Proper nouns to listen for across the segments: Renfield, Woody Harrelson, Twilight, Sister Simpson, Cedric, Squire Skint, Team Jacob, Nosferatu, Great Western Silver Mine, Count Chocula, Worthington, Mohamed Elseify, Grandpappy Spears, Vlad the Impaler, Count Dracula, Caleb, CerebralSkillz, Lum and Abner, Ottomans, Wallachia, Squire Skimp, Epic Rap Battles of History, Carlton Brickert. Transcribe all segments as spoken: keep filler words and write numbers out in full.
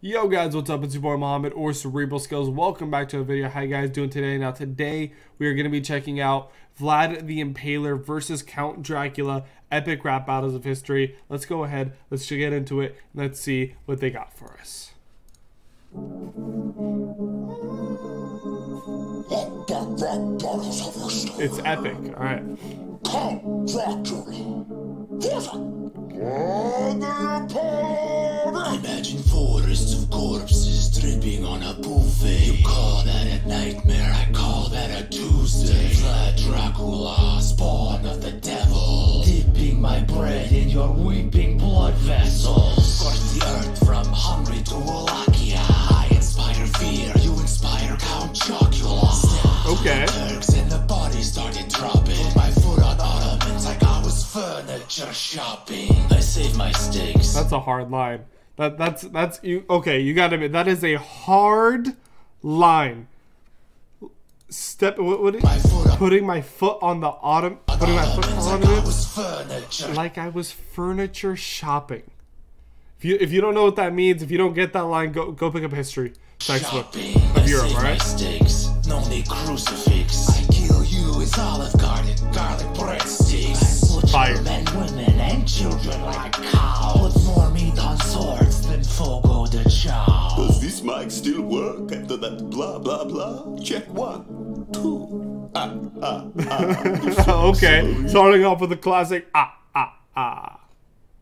Yo guys, what's up? It's your boy Mohamed or CerebralSkillz. Welcome back to a video. How you guys doing today? Now today we are going to be checking out Vlad the Impaler versus Count Dracula, Epic Rap Battles of History. Let's go ahead, let's get into it, and let's see what they got for us. It's epic, alright. Count Dracula. Vlad the Impaler! Imagine forests of corpses dripping on a buffet. You call that a nightmare, I call that a Tuesday. Vlad Dracula, spawn of the devil, dipping my bread in your weeping blood vessels. Scorch the earth from Hungary to Wallachia. I inspire fear, you inspire Count Chocula. Okay. The Turks and the bodies started dropping. Put my foot on Ottomans like I was furniture shopping. I save my steaks. That's a hard line. That, that's, that's, you, okay, you gotta admit, that is a hard line. Step, what would it, my putting my foot on the autumn, putting my foot on like it, I like I was furniture shopping. If you, if you don't know what that means, if you don't get that line, go, go pick up history textbook of Europe, alright? No need crucifix. I kill you, it's olive garden, garlic bread sticks. Fire. Men, women, and children like cow. Put more meat on swords than Fogo the Chow. Does this mic still work after that blah blah blah? Check one, two, ah, ah, ah. Okay, sorry. Starting off with a classic ah, ah, ah.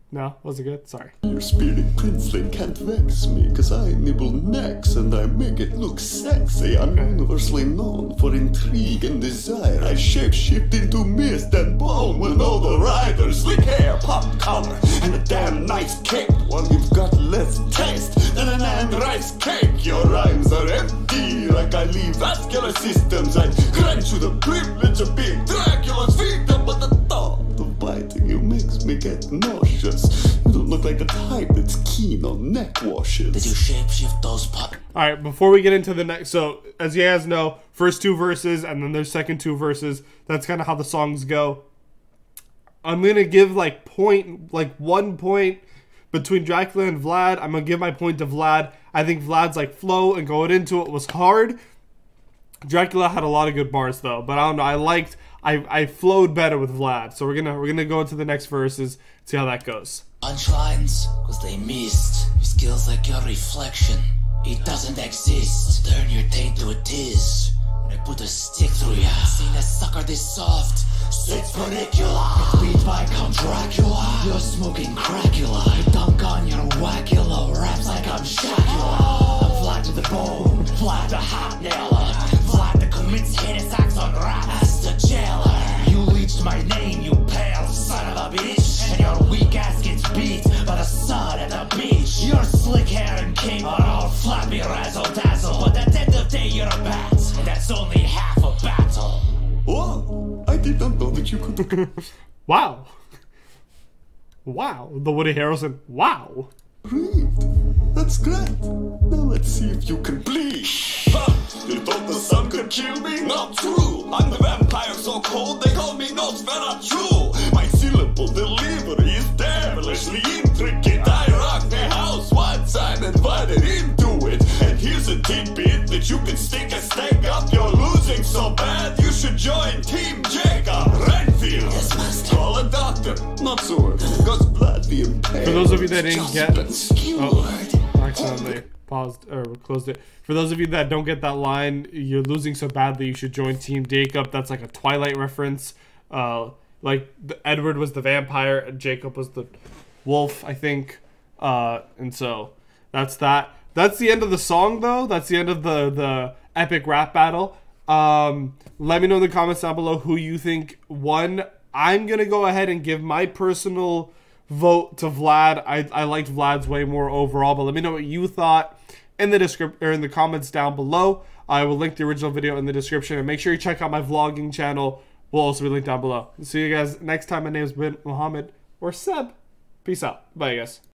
No, wasn't good? Sorry. Your spirit princeling can't vex me, cause I nibble necks and I make it look sexy. I'm universally known for intrigue and desire. I shapeshift into mist and bone when all the riders. Slick hair, pop collar, and a damn nice cake. Well, you've got less taste than an Andrice cake. Your rhymes are empty, like I leave vascular systems. I grant you the privilege of being Dracula's victim, but the thought of biting you makes me get nauseous. You don't look like a type that's keen on neck washes. Did you shapeshift those pop? Alright, before we get into the next, so as you guys know, first two verses and then their second two verses, that's kind of how the songs go. I'm gonna give like point, like one point between Dracula and Vlad. I'm gonna give my point to Vlad. I think Vlad's like flow and going into it was hard. Dracula had a lot of good bars though, but I don't know, I liked, I, I flowed better with Vlad. So we're gonna we're gonna go into the next verses, see how that goes. Unchlines, cause they missed. Your skills like your reflection. It doesn't exist. I'll turn your taint to a tease. When I put a stick through ya. Seen a sucker this soft. It's ridiculous. Beat by Count Dracula. You're smoking Dracula. I dunk on your wackula. Raps like I'm Shacula. I'm flat to the bone. Flat to hot nail. Commits heinous acts on rap as the jailer. You leached my name, you pale son of a bitch. And your weak ass gets beat by the sun at the beach. Your slick hair and cape are all flappy razzle-dazzle. But at the end of the day, you're a bat, and that's only half a battle. Whoa, I did not know that you could. Wow. Wow, the Woody Harrelson, wow. Great, that's great. Now let's see if you can bleed. You thought the sun could kill me? Not true. I'm the vampire so cold they call me Nosferatu. My syllable delivery is devilishly intricate. I rock the house once I'm invited into it. And here's a tidbit that you can stick a stake up. You're losing so bad you should join Team Jacob. Renfield. Call a doctor, not sword. Cause blood the impaler. For those of you that didn't get it, oh, accidentally paused or closed it. For those of you that don't get that line, you're losing so badly you should join Team Jacob. That's like a Twilight reference. Uh, like the, Edward was the vampire and Jacob was the wolf, I think. Uh, and so that's that. That's the end of the song, though. That's the end of the the epic rap battle. Um, let me know in the comments down below who you think won. I'm gonna go ahead and give my personal vote to Vlad. I, I liked Vlad's way more overall, but let me know what you thought in the description or in the comments down below. I will link the original video in the description, and make sure you check out my vlogging channel. Will also be linked down below. See you guys next time. My name's been Mohamed or Seb. Peace out. Bye, guys.